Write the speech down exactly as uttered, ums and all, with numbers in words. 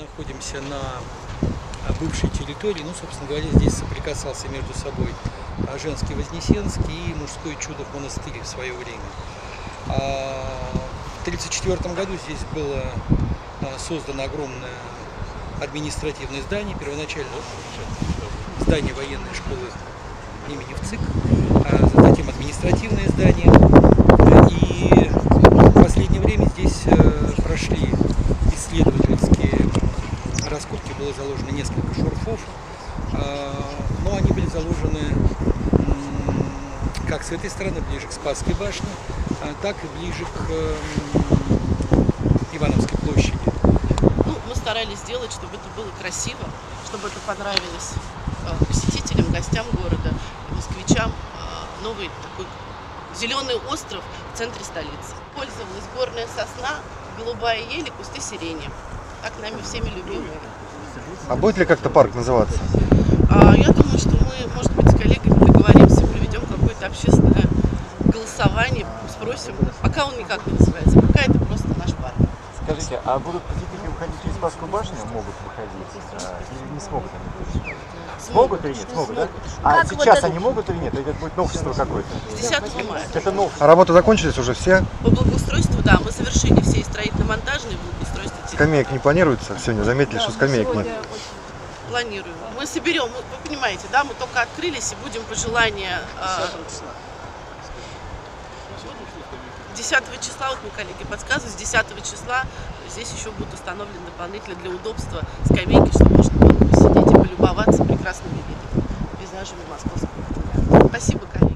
находимся на бывшей территории. Ну, собственно говоря, здесь соприкасался между собой женский Вознесенский и мужское чудо в монастыре в свое время. В тысяча девятьсот тридцать четвёртом году здесь было создано огромное административное здание, первоначально здание военной школы имени ВЦИК, затем административное здание. И в последнее время здесь прошли исследовательские раскопки, было заложено несколько шурфов, но они были заложены как с этой стороны, ближе к Спасской башне, так и ближе к Ивановской площади. Ну, мы старались сделать, чтобы это было красиво, чтобы это понравилось посетителям, гостям города, москвичам. Новый такой зеленый остров в центре столицы. Пользовалась горная сосна, голубая ель, кусты сирени. Так нами всеми любимые. А будет ли как-то парк называться? А, я думаю, что мы, может быть, с коллегами договоримся, проведем какое-то общественное голосование, спросим. Пока он никак не называется, пока это просто наш парк. Скажите, а будут посетители выходить через Спасскую башню? Могут выходить? А, или не смогут они выходить? Смогут или нет? Смогут, да? А как сейчас вот они могут или нет? Это будет новшество какое-то? десятого мая. Это новшество. А работы закончились уже все? По благоустройству, да, мы завершили все строительно-монтажные благоустройства. Скамеек не планируется? Сегодня заметили, да, что скамеек нет? Планируем. Мы соберем, вы понимаете, да, мы только открылись и будем пожелания э, десятого числа, вот мы, коллеги, подсказывают, с десятого числа здесь еще будут установлены дополнительно для удобства скамейки, чтобы можно было посидеть и полюбоваться прекрасными видами, пейзажами московского. Спасибо, коллеги.